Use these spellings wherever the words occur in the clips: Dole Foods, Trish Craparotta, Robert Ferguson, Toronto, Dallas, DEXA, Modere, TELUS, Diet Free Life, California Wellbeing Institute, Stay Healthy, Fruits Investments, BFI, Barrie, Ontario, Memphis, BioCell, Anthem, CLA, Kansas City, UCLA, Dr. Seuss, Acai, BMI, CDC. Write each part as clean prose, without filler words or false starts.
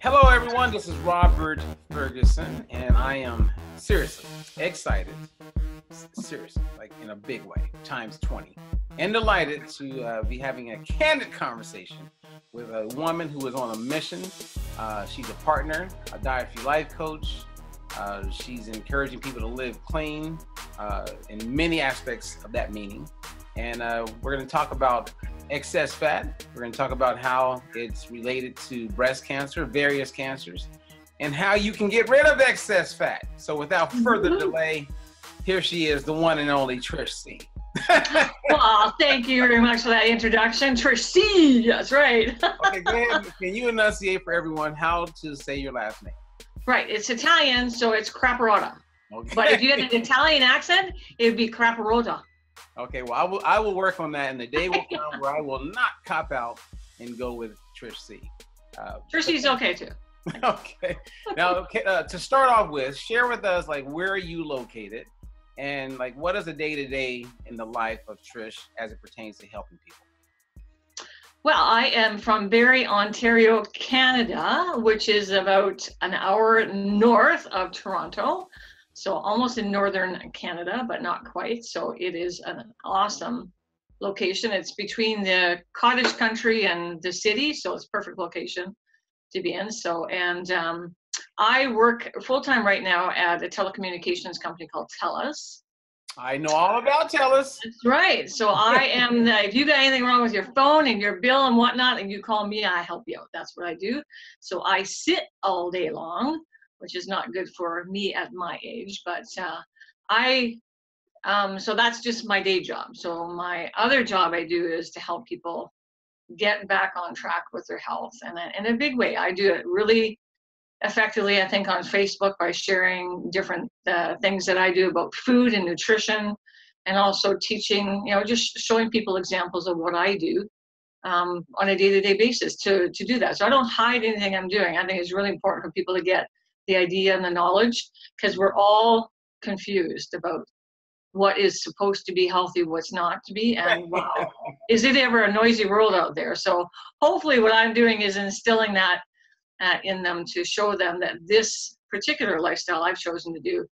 Hello everyone, this is Robert Ferguson, and I am seriously excited, like in a big way, times 20, and delighted to be having a candid conversation with a woman who is on a mission. She's a partner, a Diet Free Life coach. She's encouraging people to live clean in many aspects of that meaning. And we're going to talk about excess fat. We're going to talk about how it's related to breast cancer, various cancers, and how you can get rid of excess fat. So without further delay, here she is, the one and only Trish C. Well, thank you very much for that introduction, Trish C. That's right. Okay, go ahead. Can you enunciate for everyone how to say your last name? Right, it's Italian, so it's Craparotta. Okay. But if you had an Italian accent, it would be Craparotta. Okay, well, I will work on that, and the day will come where I will not cop out and go with Trish C. Trish C's okay too. Okay. Now, okay, to start off with, share with us, like, where are you located, and like, what is a day-to-day in the life of Trish as it pertains to helping people? Well, I am from Barrie, Ontario, Canada, which is about an hour north of Toronto. So almost in northern Canada, but not quite. So it is an awesome location. It's between the cottage country and the city, so it's a perfect location to be in. So, and I work full-time right now at a telecommunications company called TELUS. I know all about TELUS. That's right. So I am, if you got anything wrong with your phone and your bill and whatnot, and you call me, I help you out. That's what I do. So I sit all day long, which is not good for me at my age, but so that's just my day job. So my other job I do is to help people get back on track with their health, and in a big way. I do it really effectively, I think, on Facebook by sharing different things that I do about food and nutrition, and also teaching, you know, just showing people examples of what I do on a day-to-day basis to do that. So I don't hide anything I'm doing. I think it's really important for people to get the idea and the knowledge, because we're all confused about what is supposed to be healthy, what's not to be, and wow, is it ever a noisy world out there? So hopefully what I'm doing is instilling that in them, to show them that this particular lifestyle I've chosen to do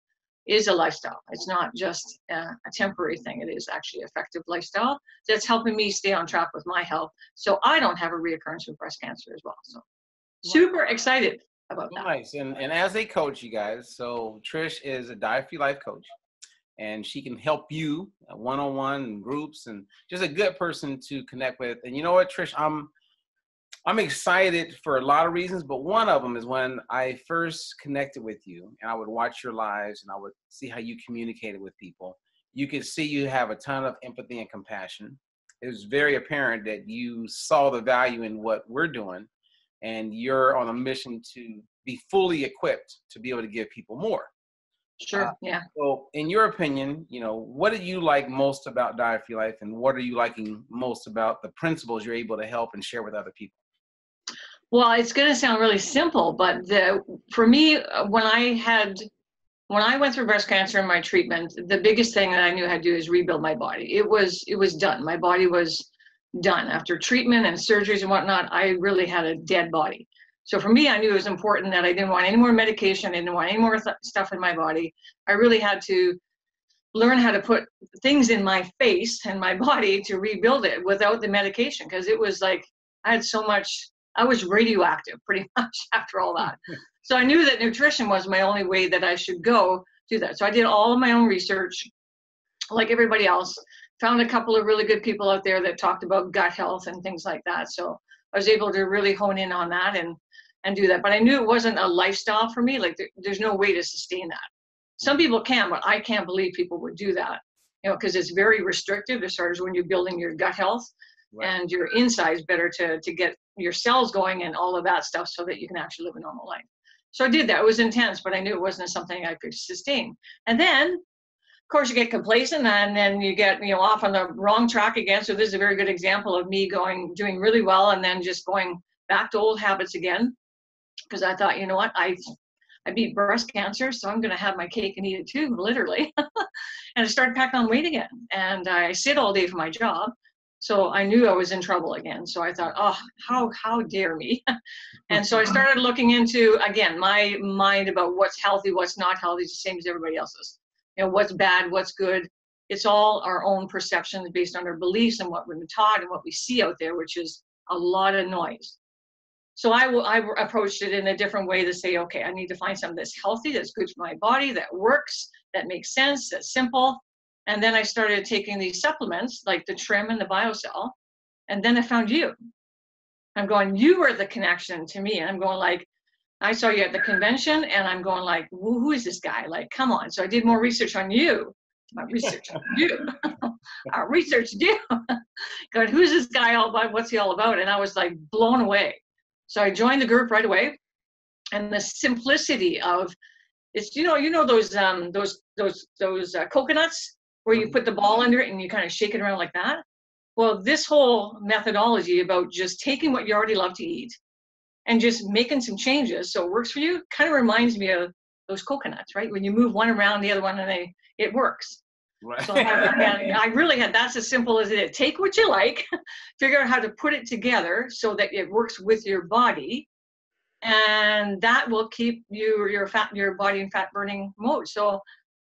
is a lifestyle. It's not just a temporary thing. It is actually an effective lifestyle that's helping me stay on track with my health, so I don't have a reoccurrence of breast cancer as well. So super excited about that. Nice. And as a coach, you guys, so Trish is a Diet Free Life coach, and she can help you one-on-one and groups, and just a good person to connect with. And you know what, Trish, I'm excited for a lot of reasons, but one of them is when I first connected with you, and I would watch your lives, and I would see how you communicated with people. You could see you have a ton of empathy and compassion. It was very apparent that you saw the value in what we're doing, and you're on a mission to be fully equipped to be able to give people more. Sure, yeah. So in your opinion, you know, what do you like most about Diet Free Life, and what are you liking most about the principles you're able to help and share with other people? Well, it's going to sound really simple, but for me, when I went through breast cancer and my treatment, the biggest thing that I knew how to do is rebuild my body. It was done. My body was done. After treatment and surgeries and whatnot, I really had a dead body. So for me, I knew it was important that I didn't want any more medication. I didn't want any more stuff in my body. I really had to learn how to put things in my face and my body to rebuild it without the medication, because it was like I had so much. I was radioactive pretty much after all that. So I knew that nutrition was my only way that I should go do that. So I did all of my own research, like everybody else, found a couple of really good people out there that talked about gut health and things like that. So I was able to really hone in on that and do that. But I knew it wasn't a lifestyle for me. Like there's no way to sustain that. Some people can, but I can't believe people would do that, you know, because it's very restrictive as far as when you're building your gut health. Right. And your insides better to get your cells going and all of that stuff so that you can actually live a normal life. So I did that. It was intense, but I knew it wasn't something I could sustain. And then, of course, you get complacent, and then you get, you know, off on the wrong track again. So this is a very good example of me doing really well and then just going back to old habits again, because I thought, you know what, I I beat breast cancer, so I'm going to have my cake and eat it too, literally. And I started packing on weight again. And I sit all day for my job. So I knew I was in trouble again. So I thought, oh, how dare me? And so I started looking into, again, my mind about what's healthy, what's not healthy, is the same as everybody else's. You know, what's bad, what's good. It's all our own perceptions based on our beliefs and what we've been taught and what we see out there, which is a lot of noise. So I approached it in a different way to say, okay, I need to find something that's healthy, that's good for my body, that works, that makes sense, that's simple. And then I started taking these supplements like the Trim and the BioCell. And then I found you. I'm going, you were the connection to me. And I'm going like, I saw you at the convention and I'm going like, who is this guy? Like, come on. So I did more research on you. My research on you. I researched you. God, who's this guy all about? What's he all about? And I was like blown away. So I joined the group right away. And the simplicity of, it's, you know those coconuts, where you put the ball under it and you kind of shake it around like that. Well, this whole methodology about just taking what you already love to eat and just making some changes so it works for you kind of reminds me of those coconuts, right? When you move one around the other one and it works. Right. So I really had, that's as simple as it is. Take what you like, figure out how to put it together so that it works with your body, and that will keep you, your body in fat burning mode. So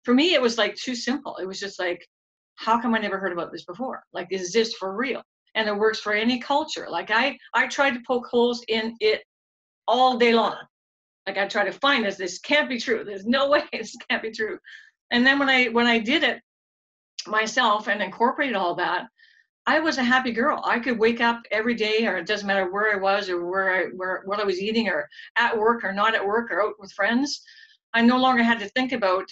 for me, it was like too simple. It was just like, how come I never heard about this before? Like, is this for real? And it works for any culture. Like I tried to poke holes in it all day long. Like I tried to find this can't be true. There's no way this can't be true. And then when I did it myself and incorporated all that, I was a happy girl. I could wake up every day, or it doesn't matter where I was or where what I was eating, or at work or not at work or out with friends. I no longer had to think about,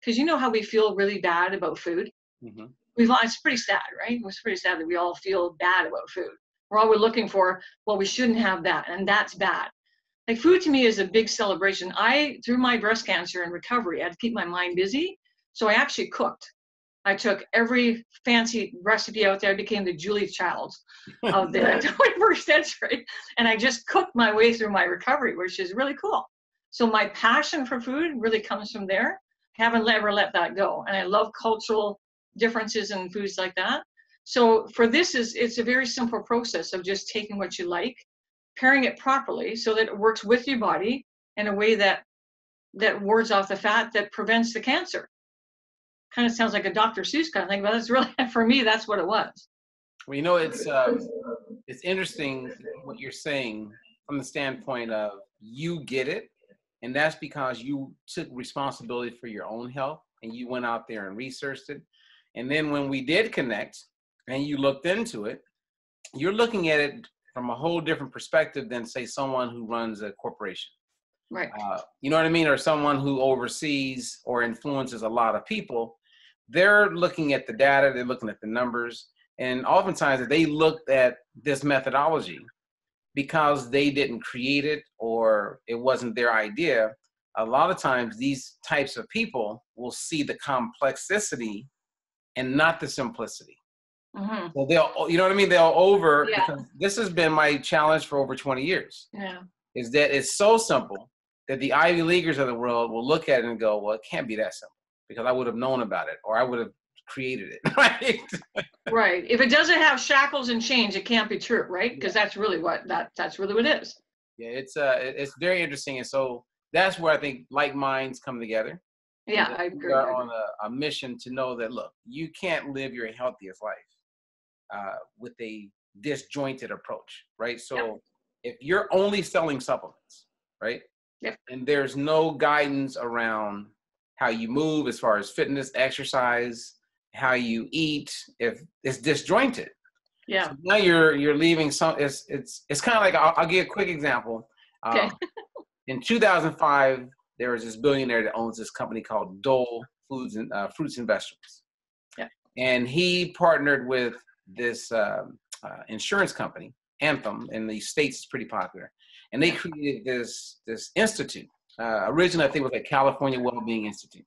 because you know how we feel really bad about food. Mm-hmm. It's pretty sad, right? It's pretty sad that we all feel bad about food. We're always looking for, well, we shouldn't have that, and that's bad. Like food to me is a big celebration. Through my breast cancer and recovery, I had to keep my mind busy. So I actually cooked. I took every fancy recipe out there. I became the Julie Child of the 21st century. And I just cooked my way through my recovery, which is really cool. So my passion for food really comes from there. Haven't ever let that go. And I love cultural differences in foods like that. So for this, it's a very simple process of just taking what you like, pairing it properly so that it works with your body in a way that wards off the fat, that prevents the cancer. Kind of sounds like a Dr. Seuss kind of thing, but that's really, for me, that's what it was. Well, it's interesting what you're saying from the standpoint of you get it, and that's because you took responsibility for your own health and you went out there and researched it. And then when we did connect and you looked into it, you're looking at it from a whole different perspective than, say, someone who runs a corporation. Right. You know what I mean? Or someone who oversees or influences a lot of people. They're looking at the data, they're looking at the numbers, and oftentimes they looked at this methodology because they didn't create it or it wasn't their idea. A lot of times these types of people will see the complexity and not the simplicity. Mm-hmm. Well, they'll, you know what I mean? They'll over, yeah. Because this has been my challenge for over 20 years. Yeah. Is that it's so simple that the Ivy Leaguers of the world will look at it and go, well, it can't be that simple because I would have known about it or I would have created it. Right. Right. If it doesn't have shackles and chains, it can't be true. Right. Because that's really what that's really what it is. Yeah. It's very interesting. And so that's where I think like minds come together. Yeah. I agree. We're on a mission to know that, look, you can't live your healthiest life. With a disjointed approach, right? So yeah. If you're only selling supplements, right? Yeah. And there's no guidance around how you move as far as fitness, exercise, how you eat, if it's disjointed. Yeah. So now you're leaving some, it's kind of like, I'll give a quick example. Okay. In 2005, there was this billionaire that owns this company called Dole Foods and Fruits Investments. Yeah. And he partnered with this insurance company, Anthem, in the States is pretty popular. And they created this institute. Originally, I think it was a California Wellbeing Institute.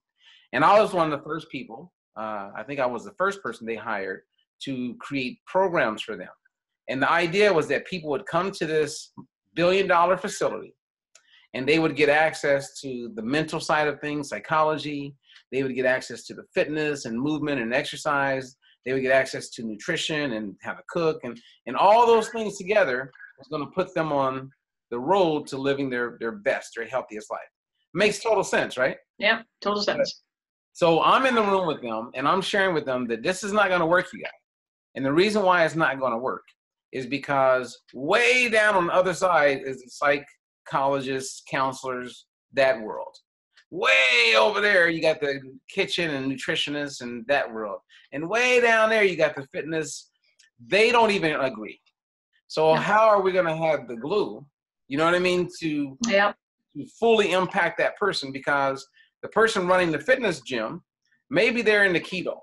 And I was one of the first people, I think I was the first person they hired to create programs for them. And the idea was that people would come to this billion-dollar facility and they would get access to the mental side of things, psychology. They would get access to the fitness and movement and exercise. They would get access to nutrition and how to cook, and all those things together was going to put them on the road to living their best, their healthiest life. Makes total sense, right? Yeah, total sense. So I'm in the room with them and I'm sharing with them that this is not going to work, you guys. And the reason why it's not going to work is because way down on the other side is the psychologists, counselors, that world. Way over there, you got the kitchen and nutritionists and that world. And way down there, you got the fitness. They don't even agree. So how are we going to have the glue, you know what I mean, to fully impact that person? Because the person running the fitness gym, maybe they're into keto.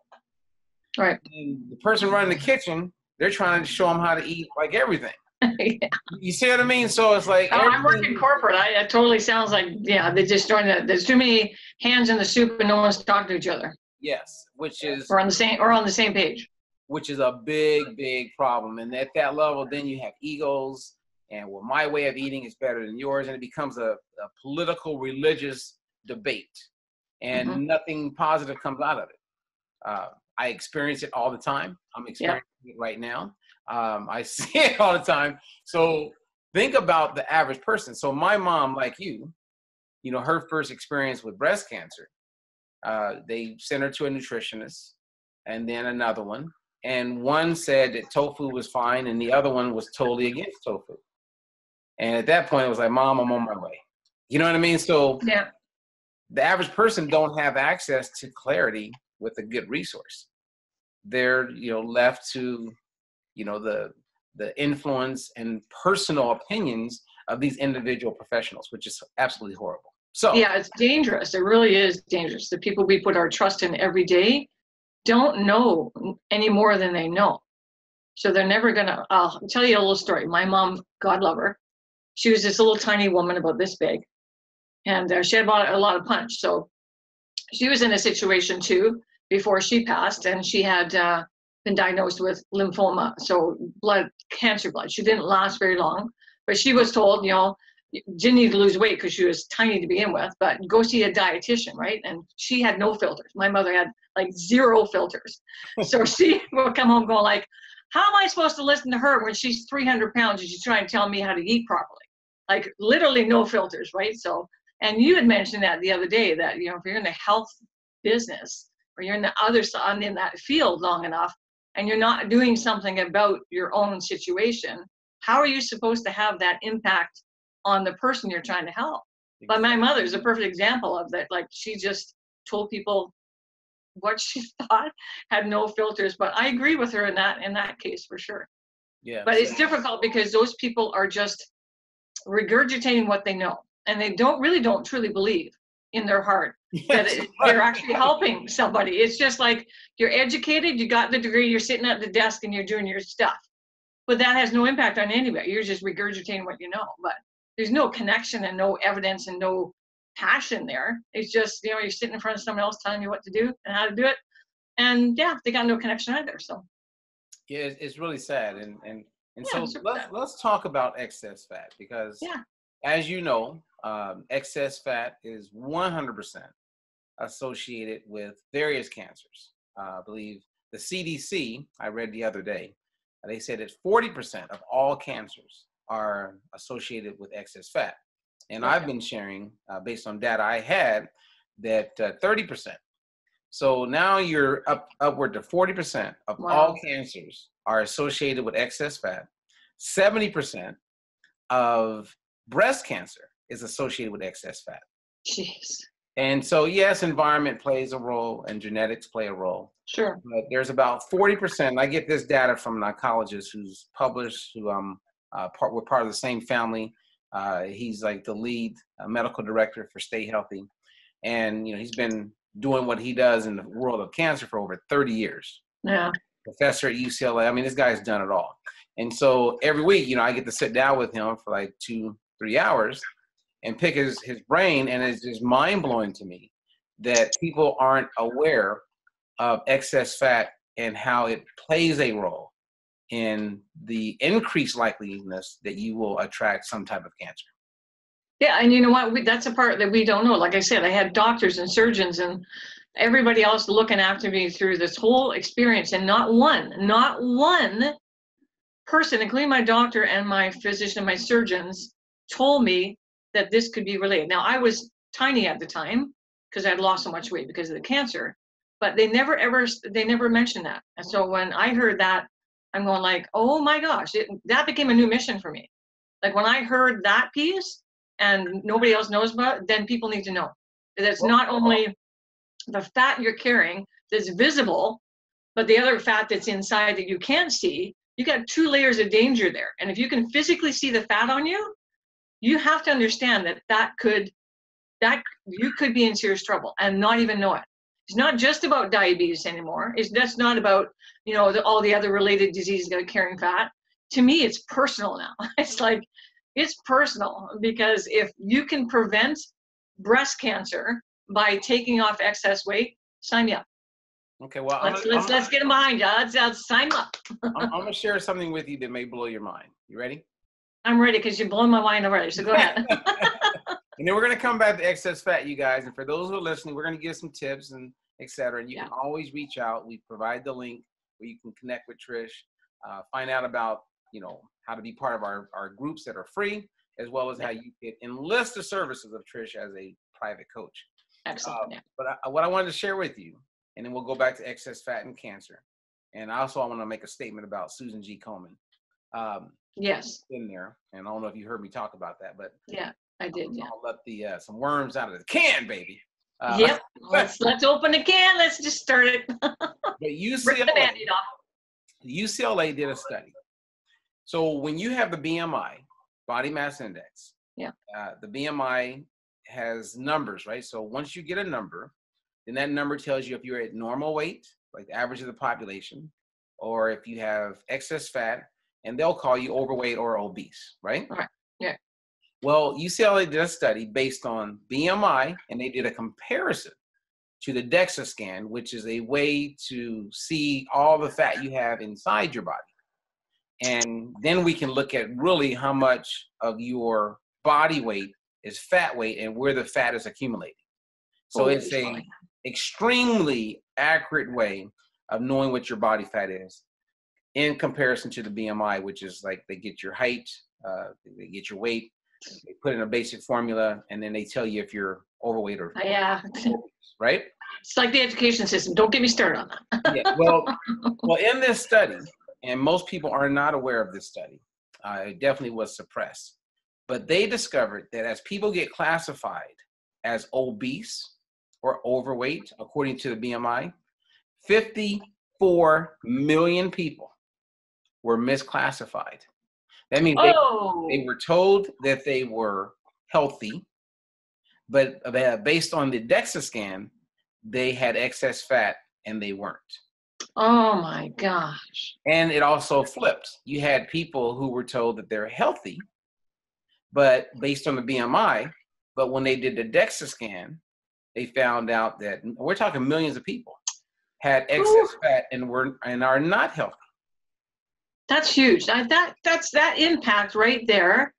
Right. And the person running the kitchen, they're trying to show them how to eat like everything. Yeah. You see what I mean? So it's like, I work in corporate. It totally sounds like, yeah, they just joined that. There's too many hands in the soup and no one's talking to each other. Yes. Which is, or on the same page, which is a big, big problem. And at that level, then you have egos and, well, my way of eating is better than yours. And it becomes a political, religious debate, and nothing positive comes out of it. I experience it all the time. I'm experiencing it right now. I see it all the time. So think about the average person. So my mom, like you know, her first experience with breast cancer, they sent her to a nutritionist and then another one. And one said that tofu was fine and the other one was totally against tofu. And at that point, it was like, Mom, I'm on my way. You know what I mean? So the average person don't have access to clarity with a good resource. They're, you know, left to, you know, the influence and personal opinions of these individual professionals, which is absolutely horrible. So yeah, it's dangerous. It really is dangerous. The people we put our trust in every day don't know any more than they know. So they're never gonna, I'll tell you a little story. My mom, God love her, she was this little tiny woman about this big, and she had a lot of punch. So she was in a situation too before she passed, and she had been diagnosed with lymphoma, so cancer blood. She didn't last very long, but she was told, you know, didn't need to lose weight because she was tiny to begin with, but go see a dietitian, right? And she had no filters. My mother had like zero filters. So she would come home going like, how am I supposed to listen to her when she's 300 pounds and she's trying to tell me how to eat properly? Like literally no filters, right? So, and you had mentioned that the other day that, you know, if you're in the health business or you're in the other side in that field long enough, and you're not doing something about your own situation, how are you supposed to have that impact on the person you're trying to help? But my mother's a perfect example of that. Like, she just told people what she thought, had no filters. But I agree with her in that case for sure. Yeah. But it's difficult because those people are just regurgitating what they know, and they don't truly believe in their heart that they're actually helping somebody. It's just like, you're educated, you got the degree, you're sitting at the desk and you're doing your stuff, but that has no impact on anybody. You're just regurgitating what you know, but there's no connection and no evidence and no passion there. It's just, you know, you're sitting in front of someone else telling you what to do and how to do it, and yeah, they got no connection either. So yeah, it's really sad. And so let's talk about excess fat, because as you know, excess fat is 100% associated with various cancers. I believe the CDC, I read the other day, they said that 40% of all cancers are associated with excess fat. And I've been sharing, based on data I had, that 30%. So now you're upward to 40% of all cancers are associated with excess fat. 70% of breast cancer is associated with excess fat. Jeez. And so, yes, environment plays a role and genetics play a role. Sure. But there's about 40%. I get this data from an oncologist who's published, who we're part of the same family. He's like the lead medical director for Stay Healthy. And, you know, he's been doing what he does in the world of cancer for over 30 years. Yeah. Professor at UCLA. I mean, this guy's done it all. And so every week, you know, I get to sit down with him for like 2-3 hours and pick his brain. And it's just mind blowing to me that people aren't aware of excess fat and how it plays a role in the increased likeliness that you will attract some type of cancer. Yeah, and you know what? That's a part that we don't know. Like I said, I had doctors and surgeons and everybody else looking after me through this whole experience, and not one person, including my doctor and my physician and my surgeons, told me that this could be related. Now, I was tiny at the time because I'd lost so much weight because of the cancer, but they never mentioned that. And so when I heard that, I'm going like, oh my gosh, that became a new mission for me. Like when I heard that piece and nobody else knows about it, then people need to know. That's not only the fat you're carrying that's visible, but the other fat that's inside that you can't see. You got two layers of danger there. And if you can physically see the fat on you, you have to understand that you could be in serious trouble and not even know it. It's not just about diabetes anymore. That's not about, you know, all the other related diseases that are carrying fat. To me, it's personal now. It's like, it's personal, because if you can prevent breast cancer by taking off excess weight, sign me up. Okay, well, let's get them behind you. Let's sign up. I'm going to share something with you that may blow your mind. You ready? I'm ready because you blown my mind already, so go ahead. And then we're going to come back to excess fat, you guys. And for those who are listening, we're going to give some tips and et cetera. And you can always reach out. We provide the link where you can connect with Trish, find out about, you know, how to be part of our groups that are free, as well as how you can enlist the services of Trish as a private coach. Absolutely. But what I wanted to share with you, and then we'll go back to excess fat and cancer. And also I want to make a statement about Susan G. Komen. Yes. In there. And I don't know if you heard me talk about that, but yeah, I did. I'll let the, some worms out of the can, baby. Yep. Let's open the can. Let's just start it. But UCLA did a study. So when you have the BMI, body mass index, the BMI has numbers, right? So once you get a number, then that number tells you if you're at normal weight, like the average of the population, or if you have excess fat, and they'll call you overweight or obese, right? All right. Yeah. Well, UCLA did a study based on BMI, and they did a comparison to the DEXA scan, which is a way to see all the fat you have inside your body. And then we can look at really how much of your body weight is fat weight and where the fat is accumulating. So it's an extremely accurate way of knowing what your body fat is in comparison to the BMI, which is like they get your height, they get your weight, they put in a basic formula, and then they tell you if you're overweight or right? It's like the education system. Don't get me started on that. Well, in this study, and most people are not aware of this study, it definitely was suppressed, but they discovered that as people get classified as obese or overweight, according to the BMI, 54 million people were misclassified. That means they were told that they were healthy, but based on the DEXA scan, they had excess fat and they weren't. Oh my gosh. And it also flipped. You had people who were told that they're healthy, but based on the BMI, but when they did the DEXA scan, they found out that, we're talking millions of people, had excess fat and are not healthy. That's huge. That impact right there.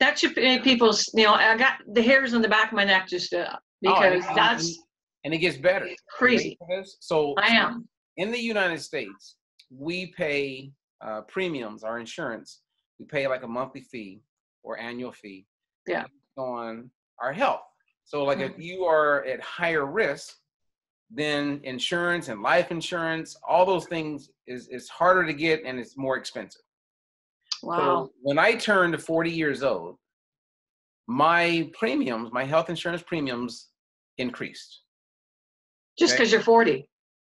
That should make people, you know, I got the hairs on the back of my neck just stood up, because and it gets better. It's crazy. So I am. In the United States, we pay premiums, our insurance. We pay like a monthly fee or annual fee. Yeah. On our health. So like if you are at higher risk, then insurance and life insurance, all those things is harder to get and it's more expensive. Wow. So when I turned 40 years old, my premiums, my health insurance premiums increased. Just because you're 40.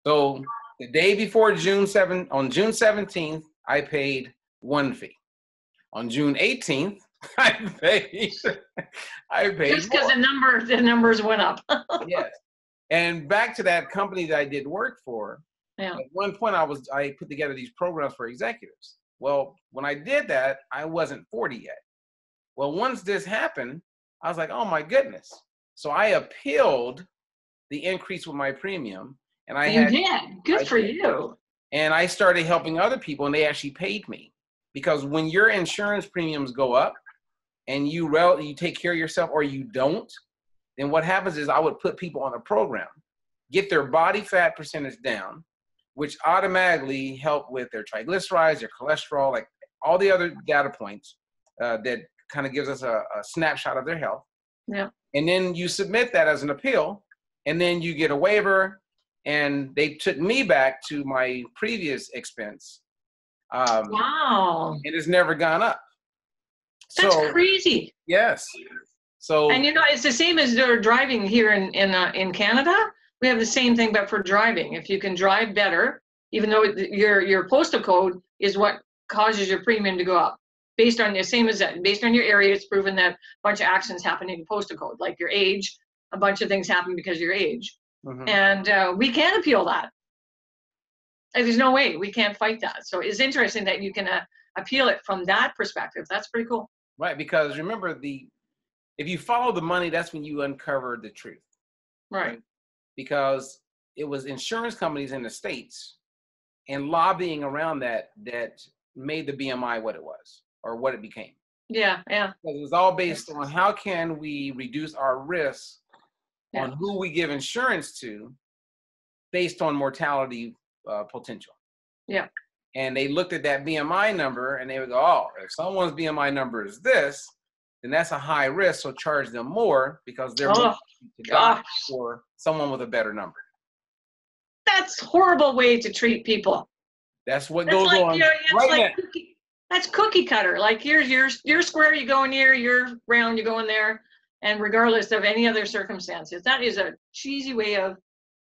So the day before on June 17th, I paid one fee. On June 18th, I paid just because the numbers went up. Yes. And back to that company that I did work for. Yeah. At one point I put together these programs for executives. Well, when I did that, I wasn't 40 yet. Well, once this happened, I was like, oh my goodness. So I appealed the increase with my premium, and I did. Good for you. And I started helping other people, and they actually paid me, because when your insurance premiums go up, and you take care of yourself or you don't, then what happens is I would put people on a program, get their body fat percentage down, which automatically help with their triglycerides, their cholesterol, like all the other data points that kind of gives us a snapshot of their health. Yeah. And then you submit that as an appeal, and then you get a waiver, and they took me back to my previous expense. Wow. It has never gone up. That's crazy. Yes. So. And you know, it's the same as they're driving here in Canada. We have the same thing, but for driving. If you can drive better, even though your postal code is what causes your premium to go up. Based on the same as that, based on your area, it's proven that a bunch of accidents happen in your postal code, like your age. A bunch of things happen because of your age. Mm-hmm. And we can appeal that. And there's no way we can't fight that. So it's interesting that you can appeal it from that perspective. That's pretty cool. Right, because remember, if you follow the money, that's when you uncover the truth. Right. Because it was insurance companies in the States and lobbying around that made the BMI what it was or what it became. Yeah, yeah. Because it was all based on how can we reduce our risk on who we give insurance to based on mortality potential. Yeah. And they looked at that BMI number and they would go, oh, if someone's BMI number is this, then that's a high risk, so charge them more because they're more to die for someone with a better number. That's a horrible way to treat people. That's what goes on. That's cookie cutter. Like here's your square, you go in here, your round, you go in there, and regardless of any other circumstances, that is a cheesy way of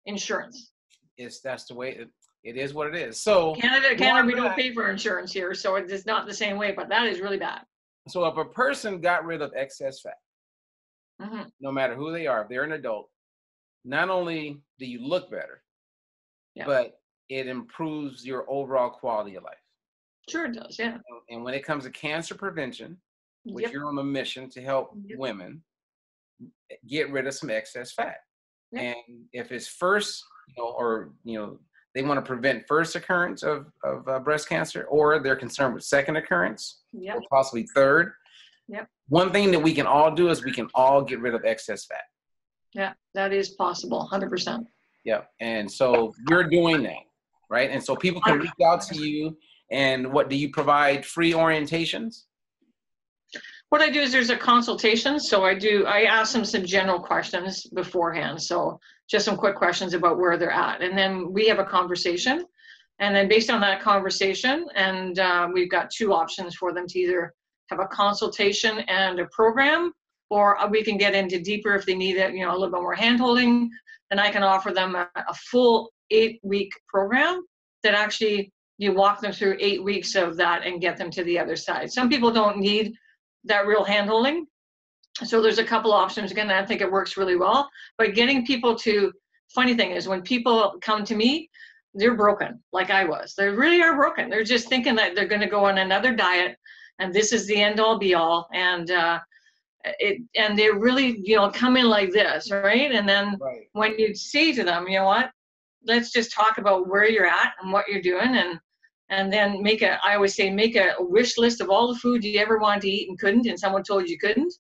insurance. That's the way it is. What it is. So Canada, we don't pay for insurance here, so it's not the same way. But that is really bad. So if a person got rid of excess fat, mm-hmm. no matter who they are, if they're an adult, not only do you look better, but it improves your overall quality of life. Sure it does, yeah. And when it comes to cancer prevention, which you're on a mission to help women get rid of some excess fat. Yep. And if it's first, they want to prevent first occurrence of breast cancer, or they're concerned with second occurrence, or possibly third. Yep. One thing that we can all do is we can all get rid of excess fat. Yeah, that is possible, 100%. Yeah, and so you're doing that, right? And so people can reach out to you, and what do you provide? Free orientations? What I do is there's a consultation, so I ask them some general questions beforehand, so just some quick questions about where they're at, and then we have a conversation, and then based on that conversation, and we've got two options for them to either have a consultation and a program, or we can get into deeper if they need it, a little bit more handholding, and I can offer them a full 8-week program that actually you walk them through 8 weeks of that and get them to the other side. Some people don't need that real handholding. So there's a couple options. Again, I think it works really well. But getting people to, funny thing is when people come to me, they're broken like I was. They really are broken. They're just thinking that they're going to go on another diet and this is the end all be all. And they really, come in like this, right? And then when you say to them, you know what, let's just talk about where you're at and what you're doing, and then make a wish list of all the food you ever wanted to eat and couldn't, and someone told you couldn't,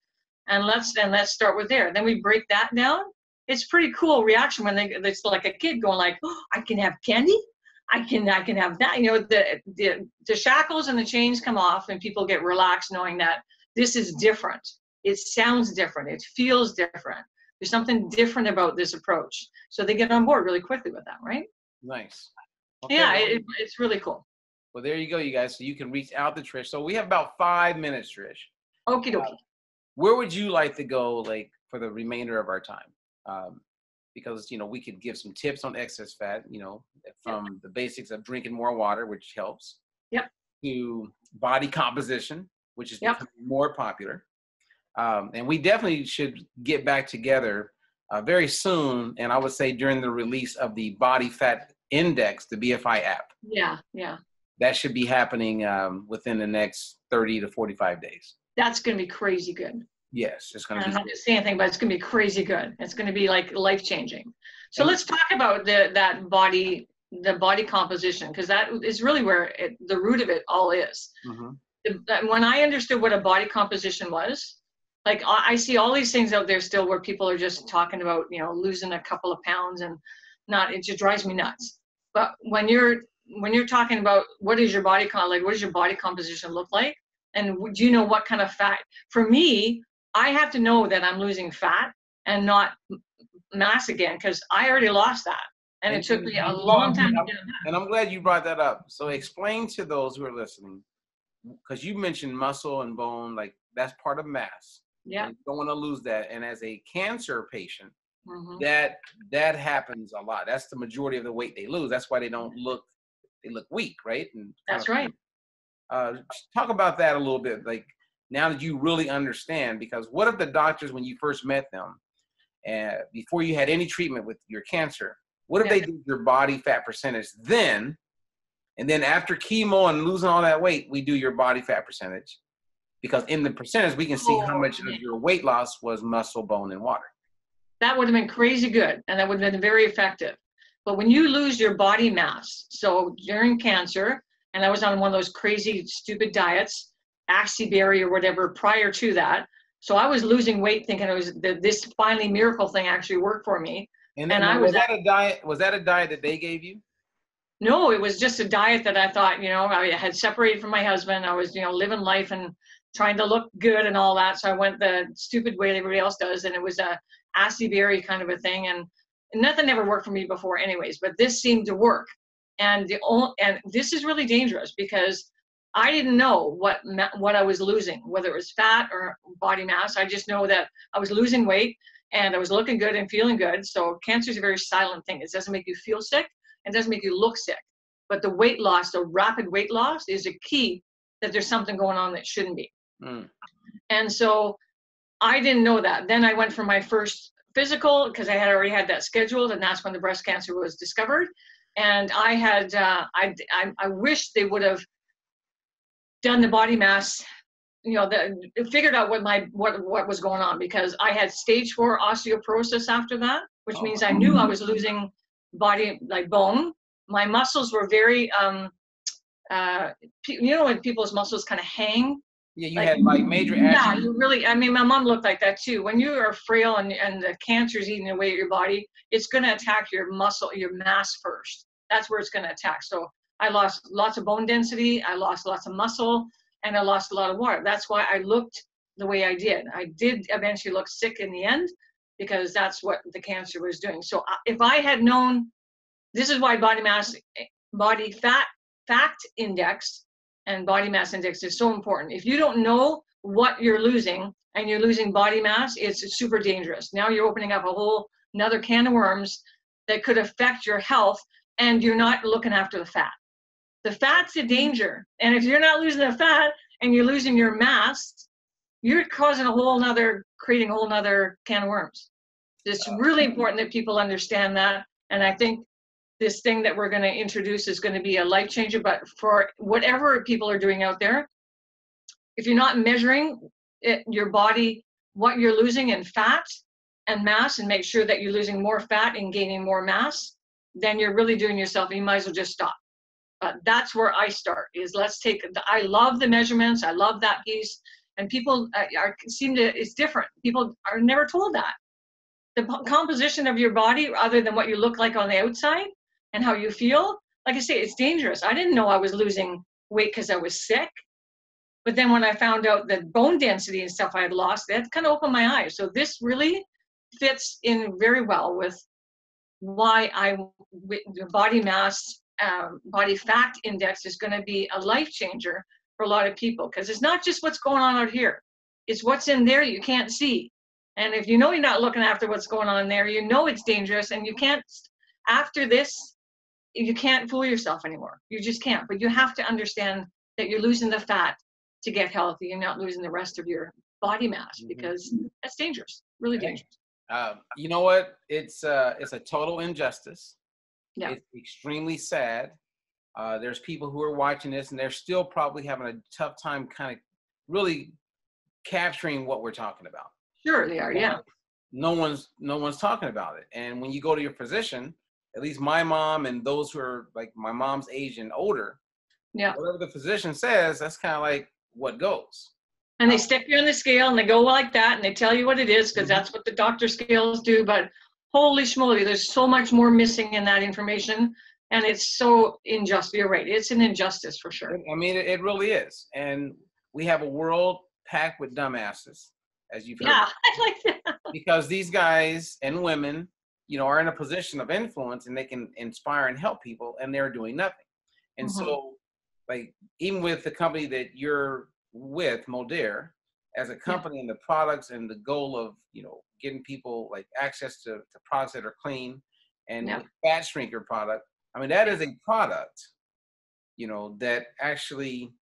and let's start with there. Then we break that down. It's pretty cool reaction when it's like a kid going like, oh, I can have candy, I can have that. The shackles and the chains come off, and people get relaxed knowing that this is different. It sounds different. It feels different. There's something different about this approach. So they get on board really quickly with that, right? Nice. Okay, yeah, well, it's really cool. Well, there you go, you guys. So you can reach out to Trish. So we have about 5 minutes, Trish. Okie dokie. Where would you like to go, for the remainder of our time? Because, we could give some tips on excess fat, from the basics of drinking more water, which helps. Yep. To body composition, which is becoming more popular. And we definitely should get back together very soon, and I would say during the release of the Body Fat Index, the BFI app. Yeah, yeah. That should be happening within the next 30 to 45 days. That's going to be crazy good. Yes, it's going to be. I'm not saying anything, but it's going to be crazy good. It's going to be life-changing. So let's talk about the body composition, because that is really where the root of it all is. Mm-hmm. when I understood what a body composition was, like I see all these things out there still where people are just talking about, you know, losing a couple of pounds and not, it just drives me nuts. But when you're talking about what is your body, like what does your body composition look like? And do you know what kind of fat? For me, I have to know that I'm losing fat and not mass again, because I already lost that. And it took me a long time to get that. And I'm glad you brought that up. So explain to those who are listening, because you mentioned muscle and bone, like that's part of mass. Yeah. You don't want to lose that. And as a cancer patient, mm-hmm. that happens a lot. That's the majority of the weight they lose. That's why they look weak, right? And that's right. Talk about that a little bit. Like now that you really understand, because what if the doctors, when you first met them, before you had any treatment with your cancer, what if they did your body fat percentage then, and then after chemo and losing all that weight, we do your body fat percentage? Because in the percentage, we can see how much of your weight loss was muscle, bone, and water. That would have been crazy good, and that would have been very effective. But when you lose your body mass, so during cancer, and I was on one of those crazy, stupid diets, Acai Berry or whatever, prior to that. So I was losing weight thinking it was this finally miracle thing actually worked for me. And I was that a diet? Was that a diet that they gave you? No, it was just a diet that I thought, you know, I had separated from my husband. I was, you know, living life and trying to look good and all that. So I went the stupid way everybody else does, and it was a Acai Berry kind of a thing. And nothing ever worked for me before, anyways. But this seemed to work. And this is really dangerous because I didn't know what I was losing, whether it was fat or body mass. I just know that I was losing weight. And I was looking good and feeling good. So cancer is a very silent thing. It doesn't make you feel sick. It doesn't make you look sick. But the weight loss, the rapid weight loss, is a key that there's something going on that shouldn't be. Mm. And so I didn't know that. Then I went for my first physical because I had already had that scheduled. And that's when the breast cancer was discovered. And I had, I wish they would have done the body mass, you know, figured out what was going on, because I had stage 4 osteoporosis after that, which means I knew I was losing body, like bone. My muscles were very, you know, when people's muscles kind of hang. Yeah, you had like major atrophy. Yeah, you really, I mean, my mom looked like that too. When you are frail and the cancer's eating away at your body, it's going to attack your muscle, your mass first. That's where it's going to attack. So I lost lots of bone density. I lost lots of muscle. And I lost a lot of water. That's why I looked the way I did. I did eventually look sick in the end because that's what the cancer was doing. So if I had known, this is why body fat index and body mass index is so important. If you don't know what you're losing and you're losing body mass, it's super dangerous. Now you're opening up a whole another can of worms that could affect your health, and you're not looking after the fat. The fat's a danger. And if you're not losing the fat and you're losing your mass, you're causing a whole nother, creating a whole nother can of worms. It's really important that people understand that. And I think this thing that we're going to introduce is going to be a life changer. But for whatever people are doing out there, if you're not measuring it, your body, what you're losing in fat and mass, and make sure that you're losing more fat and gaining more mass, then you're really doing yourself, and you might as well just stop. But that's where I start is let's take, I love the measurements. I love that piece. And people it's different. People are never told that. The composition of your body, other than what you look like on the outside and how you feel, like I say, it's dangerous. I didn't know I was losing weight because I was sick. But then when I found out that bone density and stuff I had lost, that kind of opened my eyes. So this really fits in very well with why body mass, body fat index is going to be a life changer for a lot of people, because it's not just what's going on out here, it's what's in there you can't see. And if you know you're not looking after what's going on there, you know it's dangerous, and you can't, after this, you can't fool yourself anymore. You just can't. But you have to understand that you're losing the fat to get healthy. You're not losing the rest of your body mass, because that's dangerous, really dangerous. You know what? It's a total injustice. Yeah. It's extremely sad. There's people who are watching this, and they're still probably having a tough time kind of really capturing what we're talking about. Sure, they are, yeah. No one's talking about it. And when you go to your physician, at least my mom and those who are like my mom's age and older, yeah, whatever the physician says, that's kind of like, what goes. And they stick you on the scale and they go like that and they tell you what it is because that's what the doctor scales do. But holy schmoly, there's so much more missing in that information. And it's so unjust. You're right. It's an injustice for sure. I mean, it really is. And we have a world packed with dumbasses, as you've heard. Yeah, I like that. Because these guys and women, you know, are in a position of influence and they can inspire and help people, and they're doing nothing. And so, like, even with the company that you're with, Modere, as a company and the products and the goal of, you know, getting people like access to products that are clean and fat shrinker product. I mean, that is a product, you know, that actually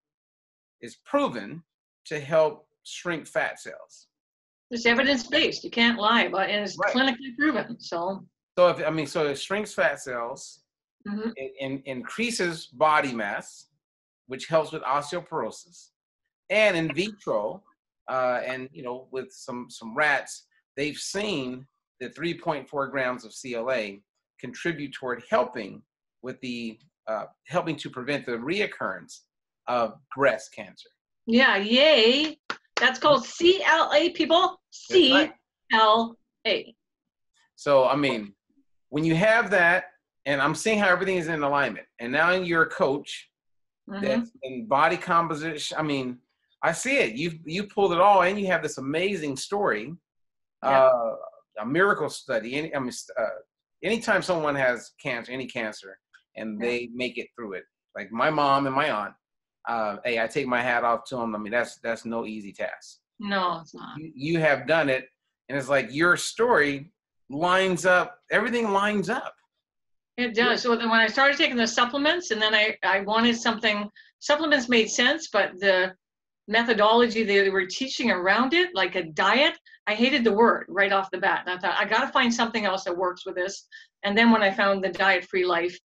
is proven to help shrink fat cells. It's evidence-based. You can't lie about it. And it's clinically proven. So if, I mean, so it shrinks fat cells, it increases body mass, which helps with osteoporosis, and in vitro, and, you know, with some rats, they've seen that 3.4 grams of CLA contribute toward helping with the, helping to prevent the reoccurrence of breast cancer. Yeah, yay. That's called CLA, people. CLA. So, I mean, when you have that, and I'm seeing how everything is in alignment, and now you're a coach that's in body composition. I mean, I see it. You pulled it all in. You have this amazing story, a miracle study. Anytime someone has cancer, any cancer, and they make it through it, like my mom and my aunt, hey, I take my hat off to them. I mean, that's no easy task. No, it's not. You have done it, and it's like your story lines up. Everything lines up. It does. So then when I started taking the supplements, and then I wanted something, supplements made sense, but the methodology they were teaching around it, like a diet, I hated the word right off the bat. And I thought, I got to find something else that works with this. And then when I found the Diet Free Life,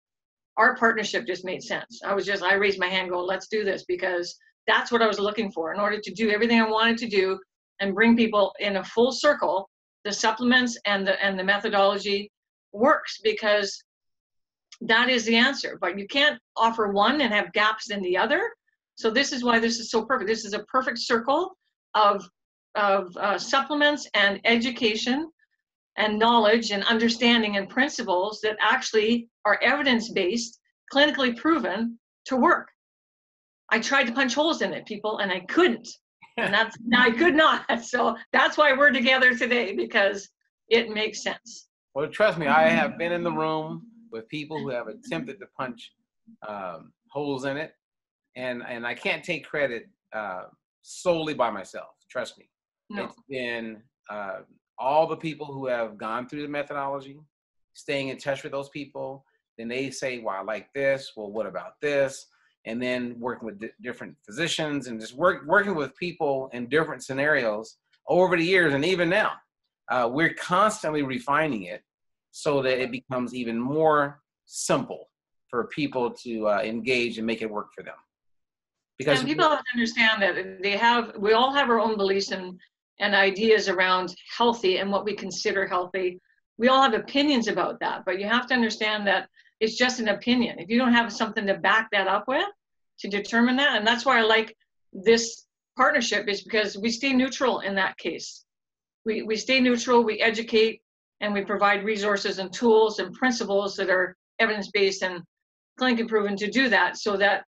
our partnership just made sense. I raised my hand, go, let's do this, because that's what I was looking for in order to do everything I wanted to do and bring people in a full circle. The supplements and the methodology works, because that is the answer, but you can't offer one and have gaps in the other. So this is why this is so perfect. This is a perfect circle of supplements and education and knowledge and understanding and principles that actually are evidence-based, clinically proven to work. I tried to punch holes in it, people, and I couldn't. And I could not. So that's why we're together today, because it makes sense. Well, trust me, I have been in the room with people who have attempted to punch holes in it. And I can't take credit solely by myself. Trust me. No. It's been all the people who have gone through the methodology, staying in touch with those people. Then they say, well, I like this. Well, what about this? And then working with different physicians and just working with people in different scenarios over the years. And even now, we're constantly refining it so that it becomes even more simple for people to engage and make it work for them. Because and people have to understand that we all have our own beliefs and ideas around healthy and what we consider healthy. We all have opinions about that, but you have to understand that it's just an opinion. If you don't have something to back that up with, to determine that, and that's why I like this partnership, is because we stay neutral in that case. We stay neutral, we educate, and we provide resources and tools and principles that are evidence-based and clinically proven to do that, so that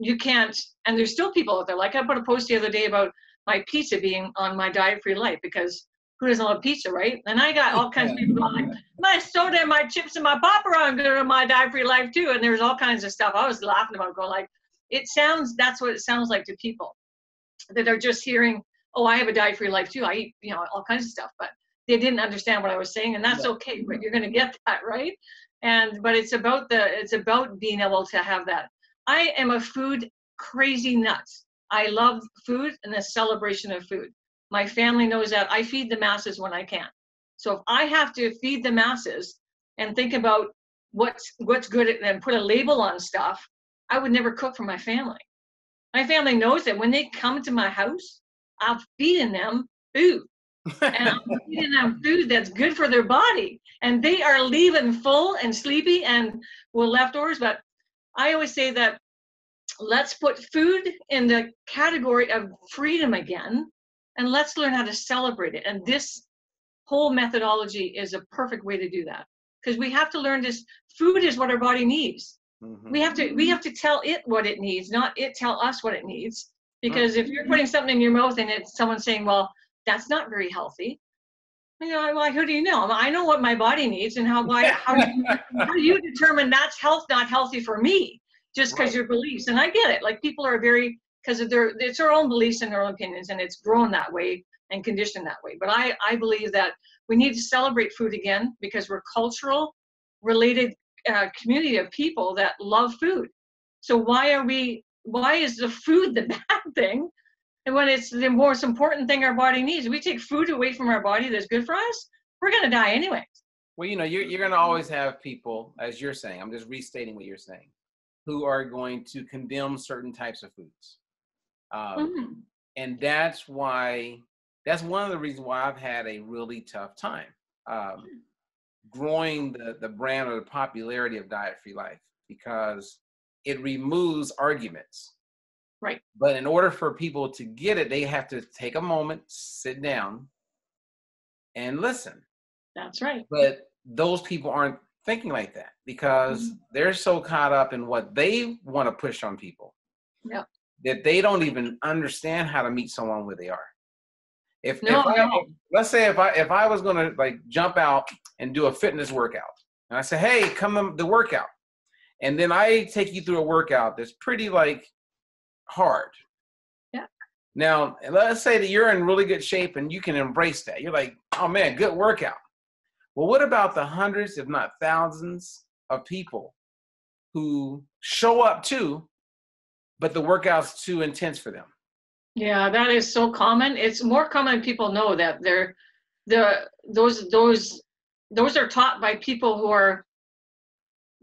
you can't, and there's still people out there, like I put a post the other day about my pizza being on my Diet Free Life, because who doesn't love pizza, right? And I got all kinds of people like, my soda and my chips and my popper are good on my Diet Free Life too, and there's all kinds of stuff I was laughing about, going like, that's what it sounds like to people that are just hearing, oh, I have a Diet Free Life too, I eat, you know, all kinds of stuff, but they didn't understand what I was saying, and that's okay, but you're gonna get that, right? But it's about being able to have that. I am a food crazy nuts. I love food and the celebration of food. My family knows that. I feed the masses when I can. So if I have to feed the masses and think about what's good and put a label on stuff, I would never cook for my family. My family knows that when they come to my house, I'm feeding them food. And I'm feeding them food that's good for their body. And they are leaving full and sleepy and with leftovers. But I always say that let's put food in the category of freedom again, and let's learn how to celebrate it. And this whole methodology is a perfect way to do that, because we have to learn this. Food is what our body needs. Mm-hmm. We have to tell it what it needs, not it tell us what it needs. Because if you're putting something in your mouth and it's someone saying, well, that's not very healthy, you know, like, who do you know? I know what my body needs, and how do you determine that's not healthy for me, just because your beliefs. And I get it. Like, people are very, because it's their own beliefs and their own opinions, and it's grown that way and conditioned that way. But I believe that we need to celebrate food again, because we're cultural related community of people that love food. So why is the food the bad thing? And when it's the most important thing our body needs, we take food away from our body that's good for us, we're going to die anyway. Well, you know, you're going to always have people, as you're saying, I'm just restating what you're saying, who are going to condemn certain types of foods. And that's one of the reasons why I've had a really tough time growing the brand or the popularity of Diet Free Life, because it removes arguments. Right. But in order for people to get it, they have to take a moment, sit down, and listen. That's right. But those people aren't thinking like that, because they're so caught up in what they want to push on people that they don't even understand how to meet someone where they are. Let's say if I was going to like jump out and do a fitness workout, and I say, hey, come to the workout. And then I take you through a workout that's pretty like hard. Yeah. Now, let's say that you're in really good shape and you can embrace that. You're like, oh man, good workout. Well, what about the hundreds, if not thousands of people who show up too, but the workout's too intense for them? Yeah, that is so common. It's more common people know that those are taught by people who are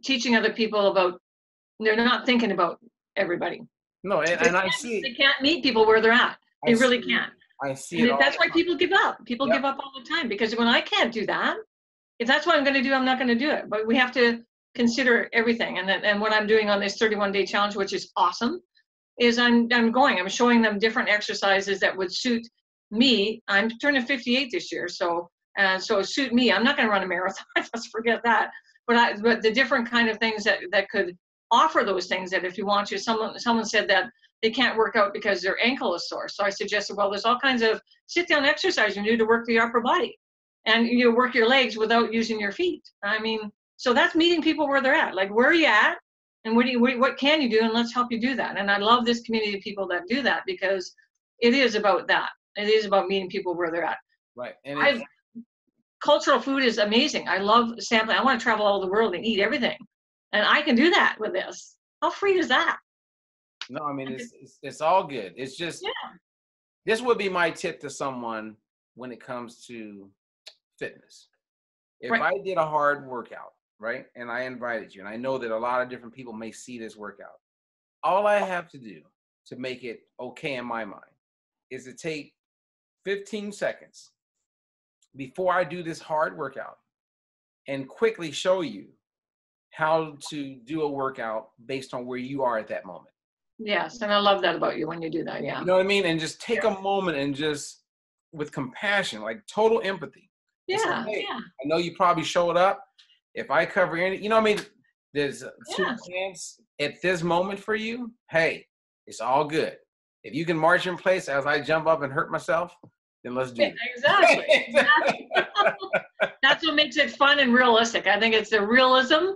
teaching other people about, they're not thinking about everybody. No, and I see. They can't meet people where they're at. They really can't. I see it all. That's why people give up. People give up all the time, because when I can't do that, if that's what I'm going to do, I'm not going to do it. But we have to consider everything. And what I'm doing on this 31-day challenge, which is awesome, is I'm showing them different exercises that would suit me. I'm turning 58 this year, so suit me. I'm not going to run a marathon. Just forget that. But the different kind of things that could offer those things that if you want to, someone said that they can't work out because their ankle is sore. So I suggested, well, there's all kinds of sit down exercise you do to work the upper body, and you work your legs without using your feet. I mean, so that's meeting people where they're at. Like, where are you at? And what can you do? And let's help you do that. And I love this community of people that do that, because it is about that. It is about meeting people where they're at. Right. And cultural food is amazing. I love sampling. I want to travel all the world and eat everything. And I can do that with this. How free is that? No, I mean, it's all good. It's just, this would be my tip to someone when it comes to fitness. If I did a hard workout, right, and I invited you, and I know that a lot of different people may see this workout, all I have to do to make it okay in my mind is to take 15 seconds before I do this hard workout and quickly show you how to do a workout based on where you are at that moment. Yes, and I love that about you when you do that, You know what I mean? And just take a moment and just with compassion, like total empathy. Yeah, say, hey, I know you probably showed up. If I cover any, you know what I mean? There's two plans at this moment for you. Hey, it's all good. If you can march in place as I jump up and hurt myself, then let's do it. Exactly. That's what makes it fun and realistic. I think it's the realism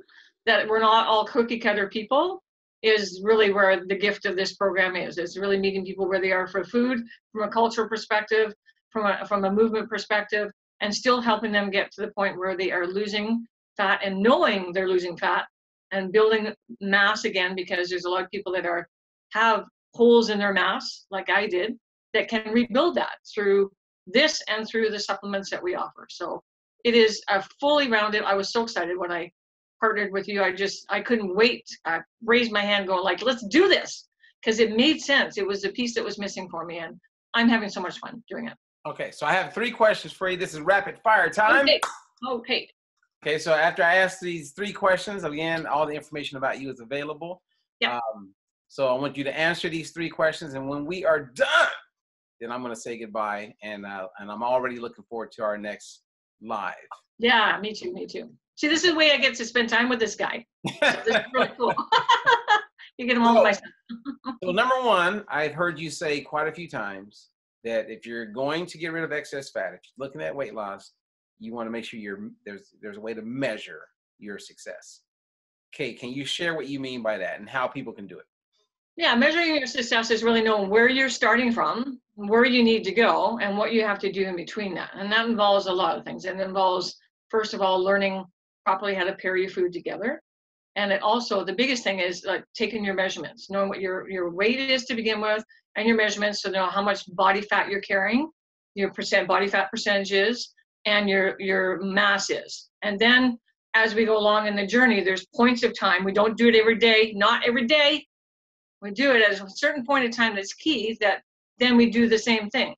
that we're not all cookie cutter people is really where the gift of this program is. It's really meeting people where they are for food, from a cultural perspective, from a movement perspective, and still helping them get to the point where they are losing fat and knowing they're losing fat and building mass again, because there's a lot of people that have holes in their mass, like I did, that can rebuild that through this and through the supplements that we offer. So it is a fully rounded. I was so excited when I partnered with you. I couldn't wait. I raised my hand going like, let's do this, because it made sense. It was the piece that was missing for me, and I'm having so much fun doing it. Okay, so I have 3 questions for you. This is rapid fire time. Okay, so after I ask these 3 questions, again, all the information about you is available. So I want you to answer these three questions, and when we are done, then I'm going to say goodbye, and I'm already looking forward to our next live. Yeah, me too, me too. See, this is the way I get to spend time with this guy. So this is really cool. You get them all myself. So number one, I've heard you say quite a few times that if you're going to get rid of excess fat, if you're looking at weight loss, you want to make sure you're, there's a way to measure your success. Okay, can you share what you mean by that and how people can do it? Yeah, measuring your success is really knowing where you're starting from, where you need to go, and what you have to do in between that. And that involves a lot of things. It involves, first of all, learning properly how to pair your food together. And it also, the biggest thing is like taking your measurements, knowing what your weight is to begin with, and your measurements to know how much body fat you're carrying, your percent body fat percentage is, and your mass is. And then as we go along in the journey, there's points of time. We don't do it every day, not every day. We do it at a certain point in time that's key, that then we do the same thing.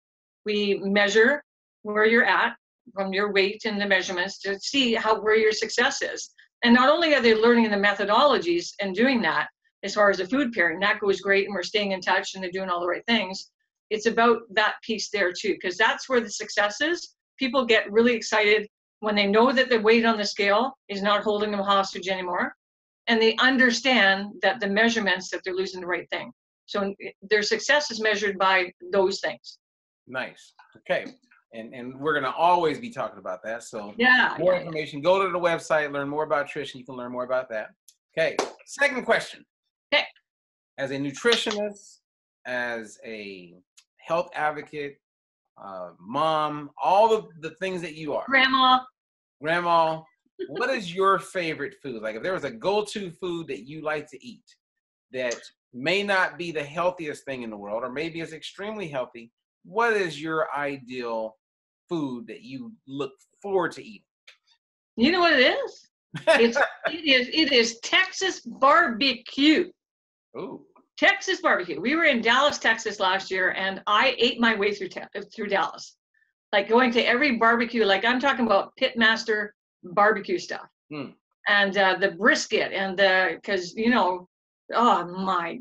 We measure where you're at from your weight and the measurements to see where your success is. And not only are they learning the methodologies and doing that, as far as the food pairing, that goes great and we're staying in touch and they're doing all the right things. It's about that piece there too, because that's where the success is. People get really excited when they know that the weight on the scale is not holding them hostage anymore. And they understand that the measurements, that they're losing the right thing. So their success is measured by those things. Nice. Okay. And we're going to always be talking about that. So yeah, more information, go to the website, learn more about Trish, and you can learn more about that. Okay. Second question. Okay. As a nutritionist, as a health advocate, mom, all of the things that you are. Grandma. What is your favorite food? Like if there was a go-to food that you like to eat that may not be the healthiest thing in the world, or maybe it's extremely healthy, what is your ideal food that you look forward to eating? You know what it is? It is Texas barbecue. Ooh. Texas barbecue. We were in Dallas, Texas last year, and I ate my way through Dallas. Like going to every barbecue, like I'm talking about Pitmaster barbecue stuff. And the brisket and the, because you know, oh my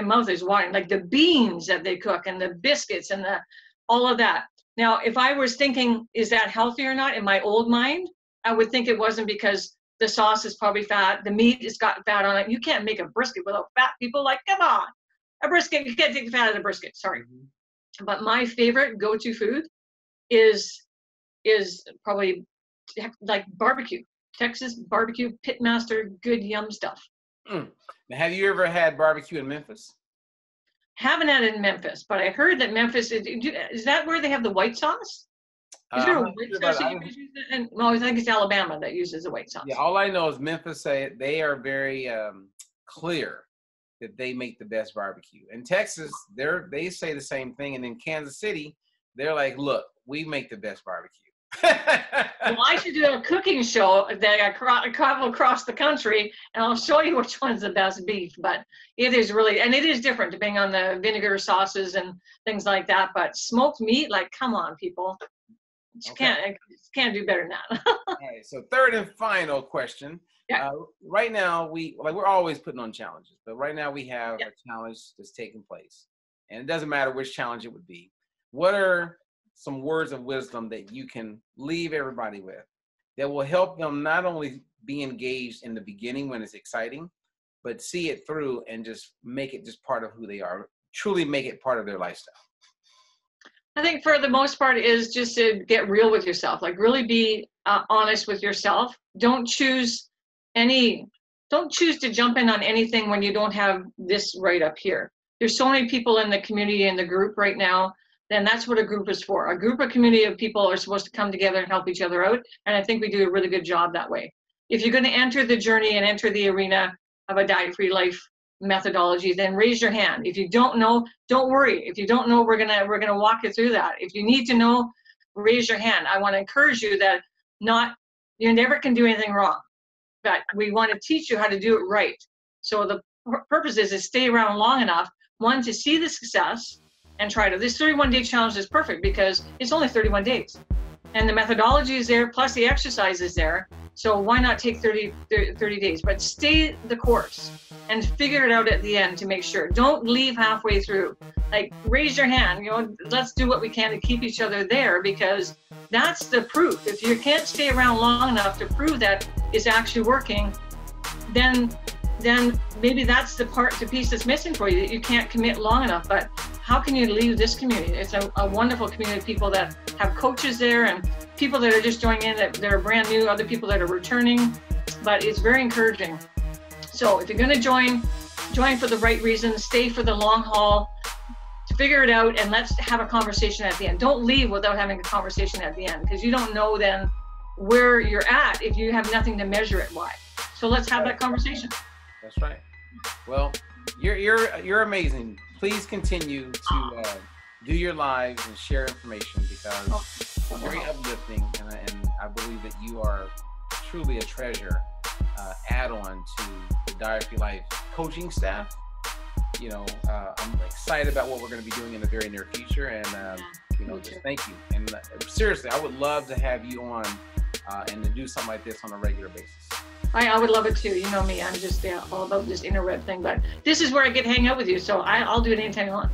mouth is watering, like the beans that they cook and the biscuits and the all of that. Now if I was thinking is that healthy or not in my old mind, I would think it wasn't, because the sauce is probably fat, the meat has got fat on it. You can't make a brisket without fat. People like, come on, a brisket, you can't take the fat out of the brisket, sorry. But my favorite go-to food is probably like barbecue, Texas barbecue, Pitmaster, good yum stuff. Now, have you ever had barbecue in Memphis? Haven't had it in Memphis, but I heard that Memphis is that where they have the white sauce? Is there a white sauce that you guys use? No, I think it's Alabama that uses the white sauce. Yeah, all I know is Memphis, they are very clear that they make the best barbecue. In Texas, they say the same thing, and in Kansas City, they're like, look, we make the best barbecue. Well, I should do a cooking show that I travel across the country, and I'll show you which one's the best beef. But it is really, and it is different depending on the vinegar sauces and things like that. But smoked meat, like, come on, people, you can't do better than that. All right. So third and final question. Yeah. Right now, we're always putting on challenges, but right now we have a challenge that's taking place, and it doesn't matter which challenge it would be. What are some words of wisdom that you can leave everybody with that will help them not only be engaged in the beginning when it's exciting, but see it through and just make it just part of who they are, truly make it part of their lifestyle? I think for the most part is just to get real with yourself, like really be honest with yourself. Don't choose to jump in on anything when you don't have this right up here. There's so many people in the community, in the group right now. And that's what a group is for. A group, a community of people are supposed to come together and help each other out. And I think we do a really good job that way. If you're going to enter the journey and enter the arena of a diet-free life methodology, then raise your hand. If you don't know, don't worry. If you don't know, we're gonna walk you through that. If you need to know, raise your hand. I want to encourage you that you never can do anything wrong, but we want to teach you how to do it right. So the purpose is to stay around long enough, one, to see the success, and try to. This 31-day challenge is perfect because it's only 31 days. and the methodology is there, plus the exercise is there. So why not take 30 days, but stay the course and figure it out at the end to make sure. Don't leave halfway through. Like, raise your hand, let's do what we can to keep each other there, because that's the proof. If you can't stay around long enough to prove that it's actually working, then maybe that's the piece that's missing for you, that you can't commit long enough. But how can you leave this community? It's a wonderful community of people that have coaches there and people that are just joining in, that are brand new, other people that are returning, but it's very encouraging. So if you're going to join for the right reasons, stay for the long haul, figure it out, and let's have a conversation at the end. Don't leave without having a conversation at the end, because you don't know then where you're at if you have nothing to measure it by. So let's have that conversation. That's right. Well, you're amazing. Please continue to do your lives and share information, because it's very uplifting, and I believe that you are truly a treasure add-on to the Diet Free Life coaching staff. I'm excited about what we're going to be doing in the very near future, and just thank you. And seriously, I would love to have you on and to do something like this on a regular basis. I would love it too. You know me, I'm just all about this interweb thing, but this is where I get to hang out with you, so I'll do it anytime you want.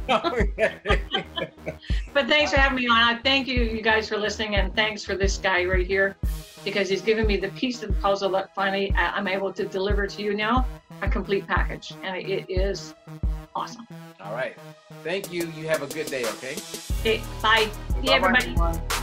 But thanks for having me on. I thank you guys for listening, and thanks for this guy right here, because he's given me the piece of the puzzle that finally I'm able to deliver to you now, a complete package, and it is awesome. All right. Thank you. You have a good day, okay? Okay, bye. Hey, everybody. Everyone.